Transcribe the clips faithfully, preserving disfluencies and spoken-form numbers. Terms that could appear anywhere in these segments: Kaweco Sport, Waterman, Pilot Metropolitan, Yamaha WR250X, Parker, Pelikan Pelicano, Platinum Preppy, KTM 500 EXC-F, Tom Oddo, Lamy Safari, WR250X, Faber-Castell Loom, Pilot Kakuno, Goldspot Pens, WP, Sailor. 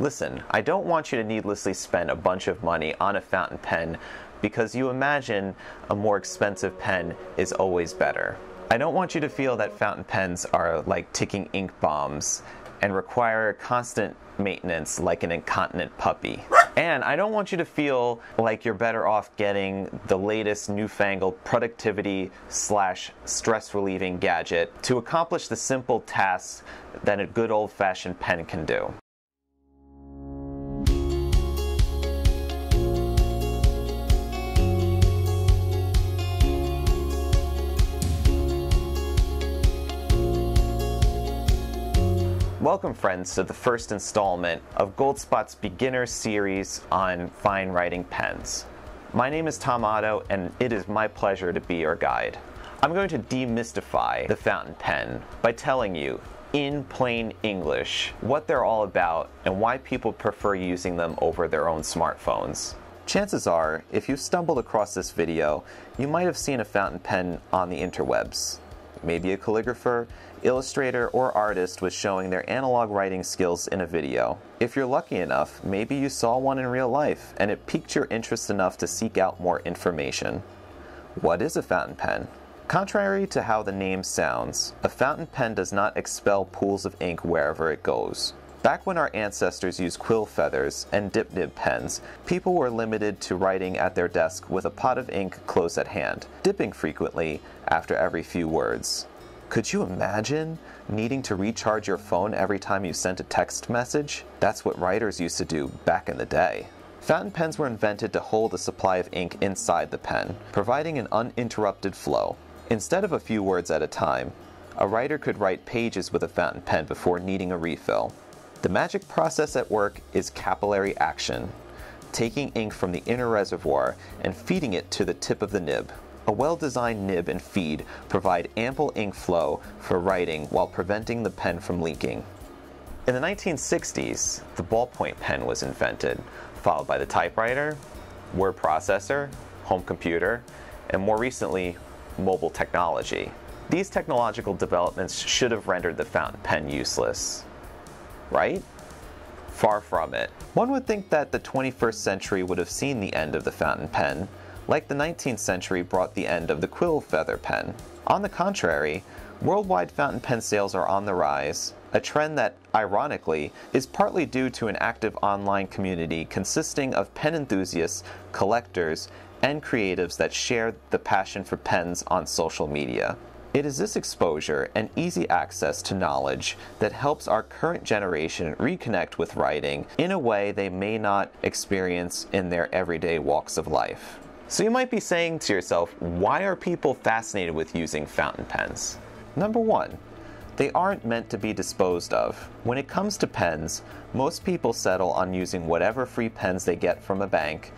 Listen, I don't want you to needlessly spend a bunch of money on a fountain pen because you imagine a more expensive pen is always better. I don't want you to feel that fountain pens are like ticking ink bombs and require constant maintenance like an incontinent puppy. And I don't want you to feel like you're better off getting the latest newfangled productivity slash stress relieving gadget to accomplish the simple tasks that a good old-fashioned pen can do. Welcome friends to the first installment of Goldspot's beginner series on fine writing pens. My name is Tom Oddo and it is my pleasure to be your guide. I'm going to demystify the fountain pen by telling you in plain English what they're all about and why people prefer using them over their own smartphones. Chances are, if you stumbled across this video, you might have seen a fountain pen on the interwebs. Maybe a calligrapher, illustrator, or artist was showing their analog writing skills in a video. If you're lucky enough, maybe you saw one in real life and it piqued your interest enough to seek out more information. What is a fountain pen? Contrary to how the name sounds, a fountain pen does not expel pools of ink wherever it goes. Back when our ancestors used quill feathers and dip-nib pens, people were limited to writing at their desk with a pot of ink close at hand, dipping frequently after every few words. Could you imagine needing to recharge your phone every time you sent a text message? That's what writers used to do back in the day. Fountain pens were invented to hold a supply of ink inside the pen, providing an uninterrupted flow. Instead of a few words at a time, a writer could write pages with a fountain pen before needing a refill. The magic process at work is capillary action, taking ink from the inner reservoir and feeding it to the tip of the nib. A well-designed nib and feed provide ample ink flow for writing while preventing the pen from leaking. In the nineteen sixties, the ballpoint pen was invented, followed by the typewriter, word processor, home computer, and more recently, mobile technology. These technological developments should have rendered the fountain pen useless. Right? Far from it. One would think that the twenty-first century would have seen the end of the fountain pen, like the nineteenth century brought the end of the quill feather pen. On the contrary, worldwide fountain pen sales are on the rise, a trend that, ironically, is partly due to an active online community consisting of pen enthusiasts, collectors, and creatives that share the passion for pens on social media. It is this exposure and easy access to knowledge that helps our current generation reconnect with writing in a way they may not experience in their everyday walks of life. So you might be saying to yourself, why are people fascinated with using fountain pens? Number one, they aren't meant to be disposed of. When it comes to pens, most people settle on using whatever free pens they get from a bank,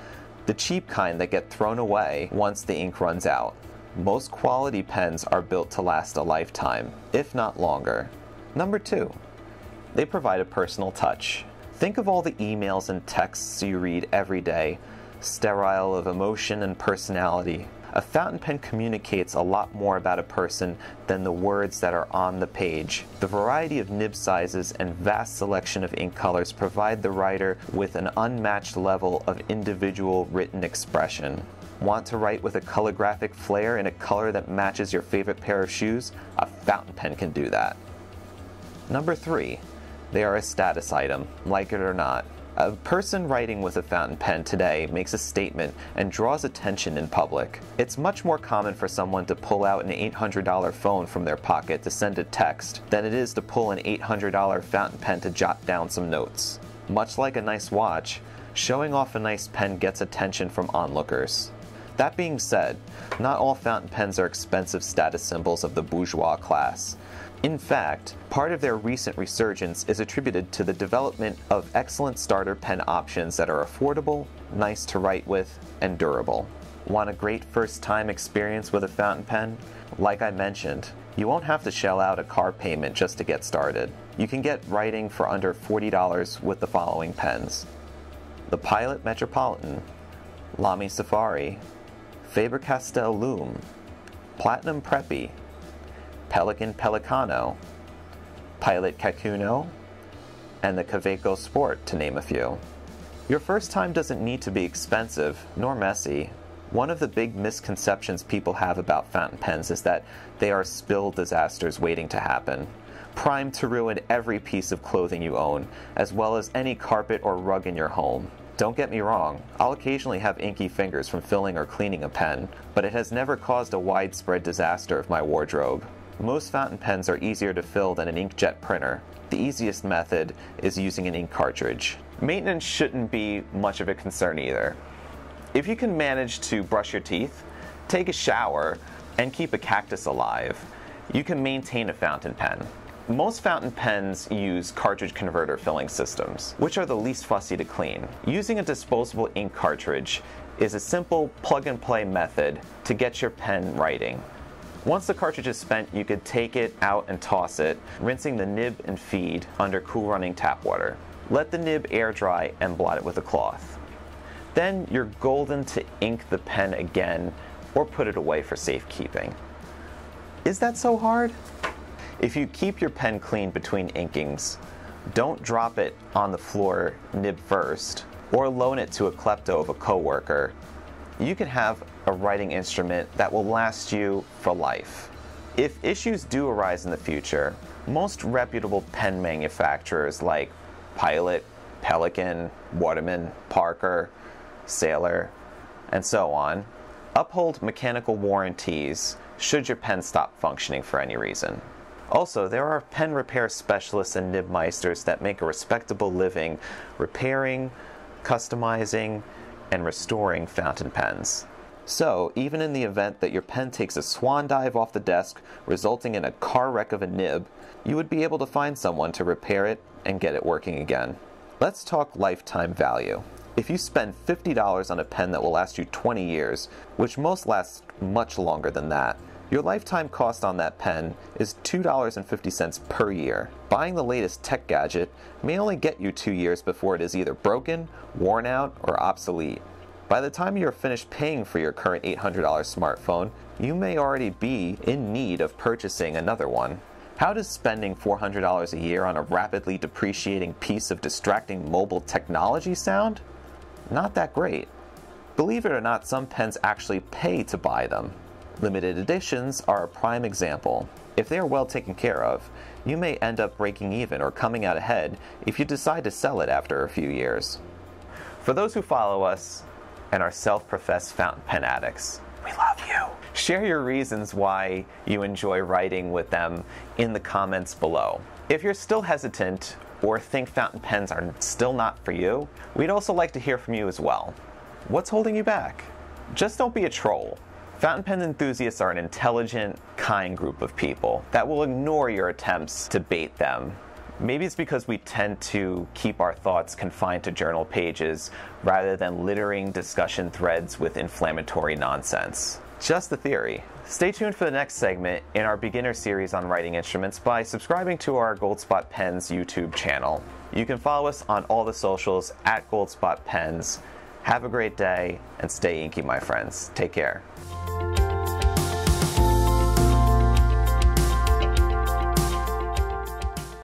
the cheap kind that get thrown away once the ink runs out. Most quality pens are built to last a lifetime, if not longer. Number two, they provide a personal touch. Think of all the emails and texts you read every day, sterile of emotion and personality. A fountain pen communicates a lot more about a person than the words that are on the page. The variety of nib sizes and vast selection of ink colors provide the writer with an unmatched level of individual written expression. Want to write with a calligraphic flair in a color that matches your favorite pair of shoes? A fountain pen can do that. Number three, they are a status item, like it or not. A person writing with a fountain pen today makes a statement and draws attention in public. It's much more common for someone to pull out an eight hundred dollar phone from their pocket to send a text than it is to pull an eight hundred dollar fountain pen to jot down some notes. Much like a nice watch, showing off a nice pen gets attention from onlookers. That being said, not all fountain pens are expensive status symbols of the bourgeois class. In fact, part of their recent resurgence is attributed to the development of excellent starter pen options that are affordable, nice to write with, and durable. Want a great first-time experience with a fountain pen? Like I mentioned, you won't have to shell out a car payment just to get started. You can get writing for under forty dollars with the following pens: the Pilot Metropolitan, Lamy Safari, Faber-Castell Loom, Platinum Preppy, Pelikan Pelicano, Pilot Kakuno, and the Kaweco Sport, to name a few. Your first time doesn't need to be expensive, nor messy. One of the big misconceptions people have about fountain pens is that they are spill disasters waiting to happen, primed to ruin every piece of clothing you own, as well as any carpet or rug in your home. Don't get me wrong, I'll occasionally have inky fingers from filling or cleaning a pen, but it has never caused a widespread disaster of my wardrobe. Most fountain pens are easier to fill than an inkjet printer. The easiest method is using an ink cartridge. Maintenance shouldn't be much of a concern either. If you can manage to brush your teeth, take a shower, and keep a cactus alive, you can maintain a fountain pen. Most fountain pens use cartridge converter filling systems, which are the least fussy to clean. Using a disposable ink cartridge is a simple plug-and-play method to get your pen writing. Once the cartridge is spent, you could take it out and toss it, rinsing the nib and feed under cool running tap water. Let the nib air dry and blot it with a cloth. Then you're golden to ink the pen again or put it away for safekeeping. Is that so hard? If you keep your pen clean between inkings, don't drop it on the floor nib first or loan it to a klepto of a coworker. You can have a writing instrument that will last you for life. If issues do arise in the future, most reputable pen manufacturers like Pilot, Pelikan, Waterman, Parker, Sailor, and so on, uphold mechanical warranties should your pen stop functioning for any reason. Also, there are pen repair specialists and nib meisters that make a respectable living repairing, customizing, and restoring fountain pens. So, even in the event that your pen takes a swan dive off the desk, resulting in a car wreck of a nib, you would be able to find someone to repair it and get it working again. Let's talk lifetime value. If you spend fifty dollars on a pen that will last you twenty years, which most lasts much longer than that, your lifetime cost on that pen is two dollars and fifty cents per year. Buying the latest tech gadget may only get you two years before it is either broken, worn out, or obsolete. By the time you are finished paying for your current eight hundred dollar smartphone, you may already be in need of purchasing another one. How does spending four hundred dollars a year on a rapidly depreciating piece of distracting mobile technology sound? Not that great. Believe it or not, some pens actually pay to buy them. Limited editions are a prime example. If they are well taken care of, you may end up breaking even or coming out ahead if you decide to sell it after a few years. For those who follow us and are self-professed fountain pen addicts, we love you. Share your reasons why you enjoy writing with them in the comments below. If you're still hesitant or think fountain pens are still not for you, we'd also like to hear from you as well. What's holding you back? Just don't be a troll. Fountain pen enthusiasts are an intelligent, kind group of people that will ignore your attempts to bait them. Maybe it's because we tend to keep our thoughts confined to journal pages rather than littering discussion threads with inflammatory nonsense. Just the theory. Stay tuned for the next segment in our beginner series on writing instruments by subscribing to our Goldspot Pens YouTube channel. You can follow us on all the socials at Goldspot Pens. Have a great day and stay inky, my friends. Take care.